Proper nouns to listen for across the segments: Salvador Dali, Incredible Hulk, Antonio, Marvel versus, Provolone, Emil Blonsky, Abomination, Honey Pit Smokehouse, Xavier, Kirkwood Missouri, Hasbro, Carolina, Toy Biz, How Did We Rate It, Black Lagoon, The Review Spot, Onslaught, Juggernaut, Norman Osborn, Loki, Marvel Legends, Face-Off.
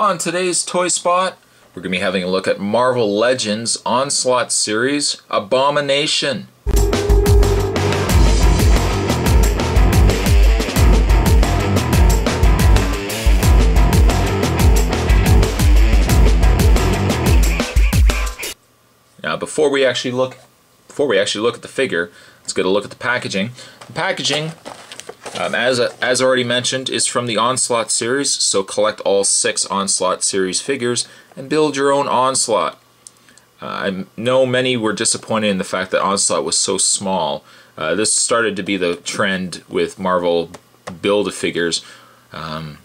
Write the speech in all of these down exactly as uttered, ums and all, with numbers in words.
On today's Toy Spot, we're going to be having a look at Marvel Legends Onslaught Series Abomination. Now, before we actually look, before we actually look at the figure, let's get a look at the packaging. The packaging, Um, as, uh, as already mentioned, is from the Onslaught series, so collect all six Onslaught series figures and build your own Onslaught. Uh, I know many were disappointed in the fact that Onslaught was so small. Uh, this started to be the trend with Marvel Build-A-Figures. Um,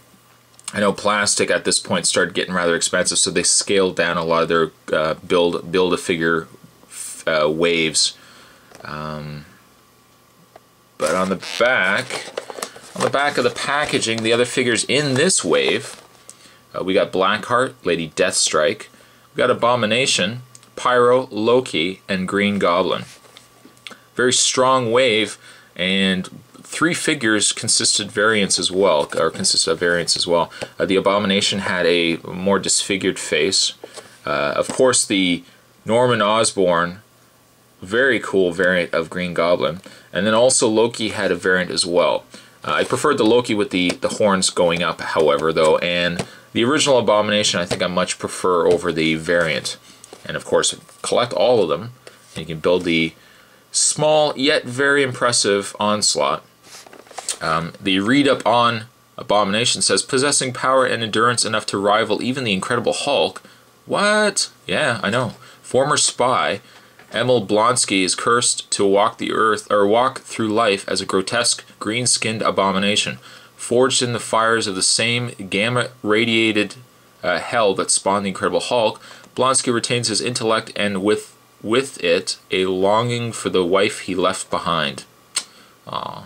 I know plastic at this point started getting rather expensive, so they scaled down a lot of their uh, build, Build-A-Figure uh, waves. Um, but on the back, on the back of the packaging, the other figures in this wave, uh, we got Blackheart, Lady Deathstrike, we got Abomination, Pyro, Loki, and Green Goblin. Very strong wave, and three figures consisted variants as well, or consisted of variants as well. Uh, the Abomination had a more disfigured face. Uh, of course, the Norman Osborn, very cool variant of Green Goblin, and then also Loki had a variant as well. Uh, I preferred the Loki with the, the horns going up, however, though, and the original Abomination I think I much prefer over the variant. And of course, collect all of them, and you can build the small yet very impressive Onslaught. Um, the read-up on Abomination says, possessing power and endurance enough to rival even the Incredible Hulk. What? Yeah, I know. Former spy Emil Blonsky is cursed to walk the earth, or walk through life as a grotesque, green-skinned abomination, forged in the fires of the same gamma-radiated uh, hell that spawned the Incredible Hulk. Blonsky retains his intellect and, with with it, a longing for the wife he left behind. Aww.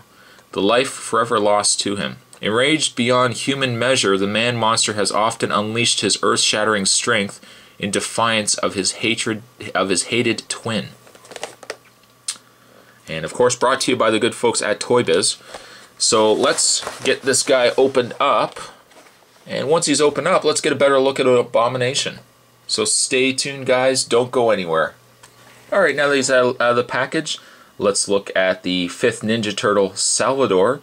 The life forever lost to him. Enraged beyond human measure, the man-monster has often unleashed his earth-shattering strength in defiance of his hatred of his hated twin. And of course, brought to you by the good folks at Toy Biz. So let's get this guy opened up, and once he's opened up, let's get a better look at an Abomination. So stay tuned, guys, don't go anywhere. Alright, now that he's out of the package, let's look at the fifth Ninja Turtle, Salvador.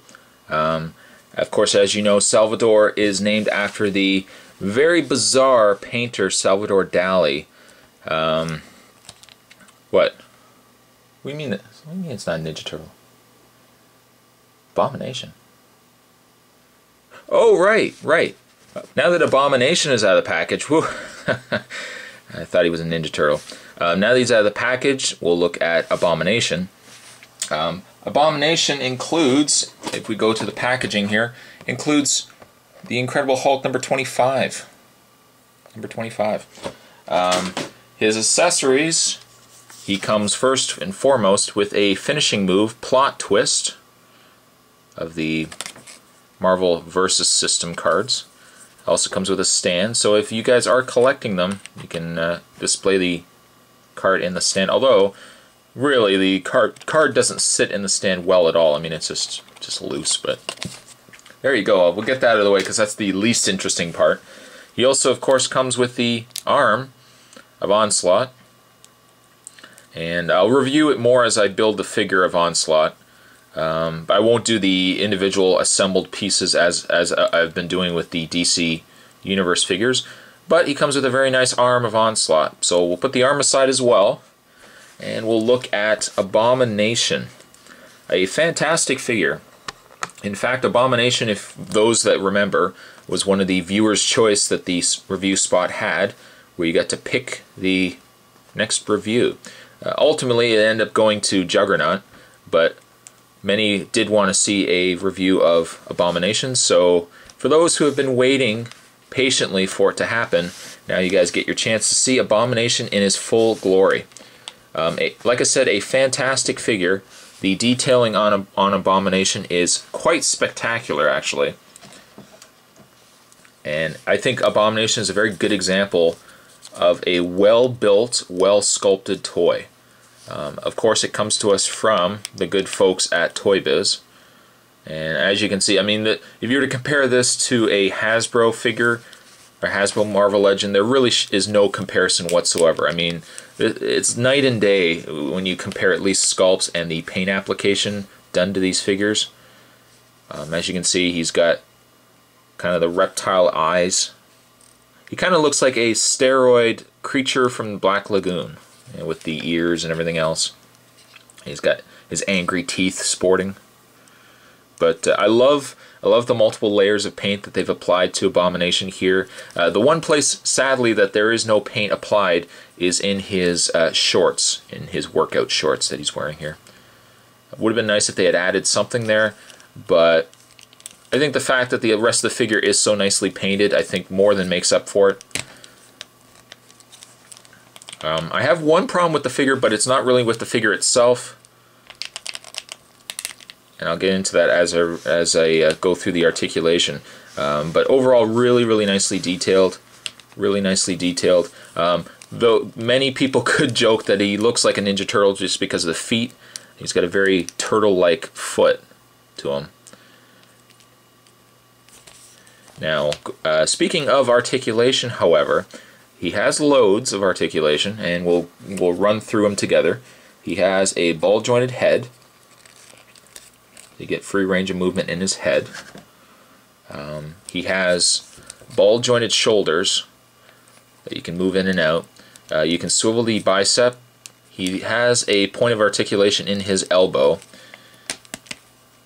Um, of course, as you know, Salvador is named after the very bizarre painter Salvador Dali. Um, what? What do you mean that? What do you mean it's not Ninja Turtle? Abomination. Oh, right, right. Now that Abomination is out of the package, whoo, I thought he was a Ninja Turtle. Um, now that he's out of the package, we'll look at Abomination. Um, Abomination includes, if we go to the packaging here, includes the Incredible Hulk number twenty-five. Number twenty-five. Um, his accessories, he comes first and foremost with a finishing move, plot twist, of the Marvel versus system cards. Also comes with a stand, so if you guys are collecting them, you can uh, display the card in the stand. Although, really, the card card doesn't sit in the stand well at all. I mean, it's just just loose, but there you go. We'll get that out of the way because that's the least interesting part. He also, of course, comes with the arm of Onslaught. And I'll review it more as I build the figure of Onslaught. Um, but I won't do the individual assembled pieces as, as I've been doing with the D C Universe figures. But he comes with a very nice arm of Onslaught. So we'll put the arm aside as well. And we'll look at Abomination. A fantastic figure. In fact, Abomination, if those that remember, was one of the viewers' choice that the review spot had, where you got to pick the next review. Uh, ultimately, it ended up going to Juggernaut, but many did want to see a review of Abomination, so for those who have been waiting patiently for it to happen, now you guys get your chance to see Abomination in his full glory. Um, a, like I said, a fantastic figure. The detailing on, on Abomination is quite spectacular, actually. And I think Abomination is a very good example of a well-built, well-sculpted toy. Um, of course, it comes to us from the good folks at Toy Biz. And as you can see, I mean, the, if you were to compare this to a Hasbro figure, or Hasbro Marvel Legend, there really sh is no comparison whatsoever. I mean, it's night and day when you compare at least sculpts and the paint application done to these figures. Um, as you can see, he's got kind of the reptile eyes. He kind of looks like a steroid creature from Black Lagoon, you know, with the ears and everything else. He's got his angry teeth sporting. But uh, I love I love the multiple layers of paint that they've applied to Abomination here. Uh, the one place, sadly, that there is no paint applied is in his uh, shorts, in his workout shorts that he's wearing here. It would have been nice if they had added something there, but I think the fact that the rest of the figure is so nicely painted, I think more than makes up for it. Um, I have one problem with the figure, but it's not really with the figure itself. And I'll get into that as I, as I uh, go through the articulation. Um, but overall, really, really nicely detailed. Really nicely detailed. Um, though many people could joke that he looks like a Ninja Turtle just because of the feet. He's got a very turtle-like foot to him. Now, uh, speaking of articulation, however, he has loads of articulation, and we'll, we'll run through them together. He has a ball-jointed head. You get free range of movement in his head. Um, he has ball-jointed shoulders that you can move in and out. Uh, you can swivel the bicep. He has a point of articulation in his elbow.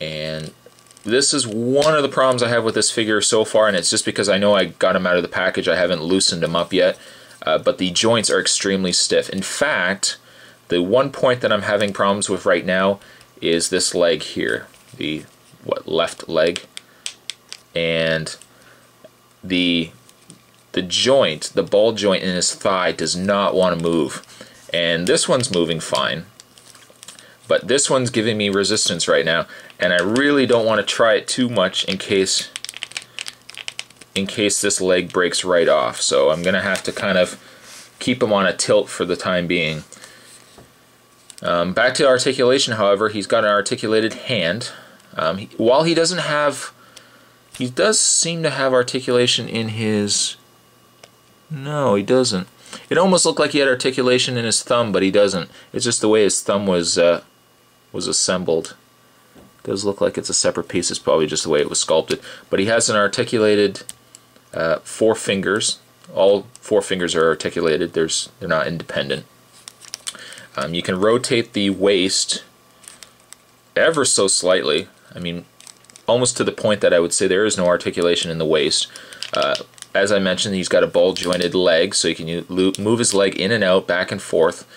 And this is one of the problems I have with this figure so far, and it's just because I know I got him out of the package. I haven't loosened him up yet, uh, but the joints are extremely stiff. In fact, the one point that I'm having problems with right now is this leg here. The what left leg, and the the joint, the ball joint in his thigh does not want to move, and this one's moving fine, but this one's giving me resistance right now, and I really don't want to try it too much in case in case this leg breaks right off. So I'm gonna have to kind of keep him on a tilt for the time being. Um, back to articulation, however, he's got an articulated hand. Um, he, while he doesn't have, he does seem to have articulation in his, no, he doesn't. It almost looked like he had articulation in his thumb, but he doesn't. It's just the way his thumb was uh, was assembled. It does look like it's a separate piece. It's probably just the way it was sculpted. But he has an articulated uh, four fingers. All four fingers are articulated. There's, they're not independent. Um, you can rotate the waist ever so slightly. I mean, almost to the point that I would say there is no articulation in the waist. Uh, as I mentioned, he's got a ball-jointed leg, so you can move his leg in and out, back and forth.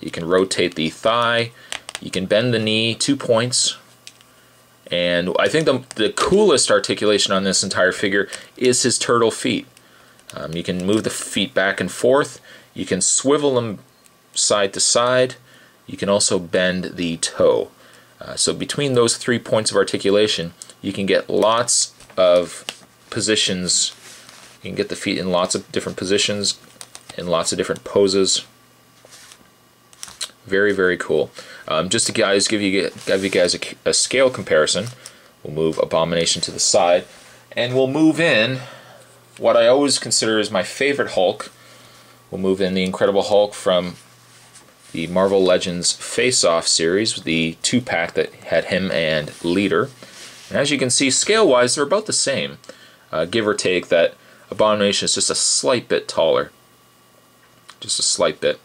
You can rotate the thigh. You can bend the knee two points. And I think the, the coolest articulation on this entire figure is his turtle feet. Um, you can move the feet back and forth. You can swivel them side to side. You can also bend the toe. Uh, so between those three points of articulation, you can get lots of positions. You can get the feet in lots of different positions, in lots of different poses. Very, very cool. Um, just to guys give you give you guys a, a scale comparison, we'll move Abomination to the side, and we'll move in what I always consider is my favorite Hulk. We'll move in the Incredible Hulk from the Marvel Legends Face-Off series, the two-pack that had him and Leader. And as you can see, scale-wise, they're about the same, uh, give or take. That Abomination is just a slight bit taller, just a slight bit.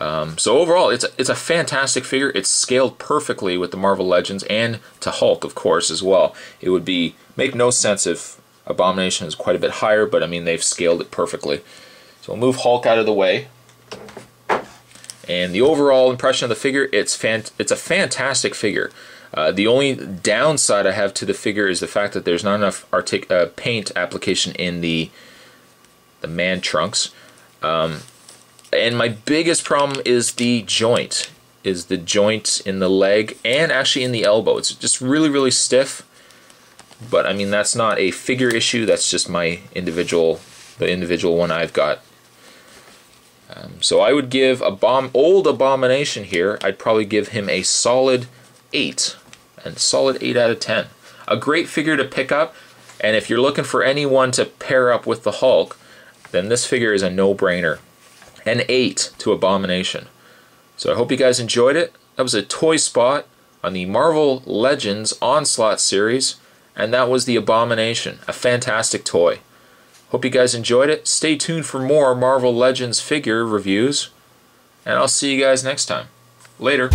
Um, so overall, it's a, it's a fantastic figure. It's scaled perfectly with the Marvel Legends and to Hulk, of course, as well. It would be make no sense if Abomination is quite a bit higher, but I mean they've scaled it perfectly. So we'll move Hulk out of the way. And the overall impression of the figure, it's fan it's a fantastic figure. Uh, the only downside I have to the figure is the fact that there's not enough artic uh, paint application in the the man trunks. Um, and my biggest problem is the joint, is the joint in the leg and actually in the elbow. It's just really, really stiff. But I mean, that's not a figure issue. That's just my individual, the individual one I've got. Um, so I would give a bomb, old Abomination here, I'd probably give him a solid eight, and solid eight out of ten. A great figure to pick up, and if you're looking for anyone to pair up with the Hulk, then this figure is a no-brainer. An eight to Abomination. So I hope you guys enjoyed it. That was a toy spot on the Marvel Legends Onslaught series, and that was the Abomination, a fantastic toy. Hope you guys enjoyed it. Stay tuned for more Marvel Legends figure reviews, and I'll see you guys next time. Later.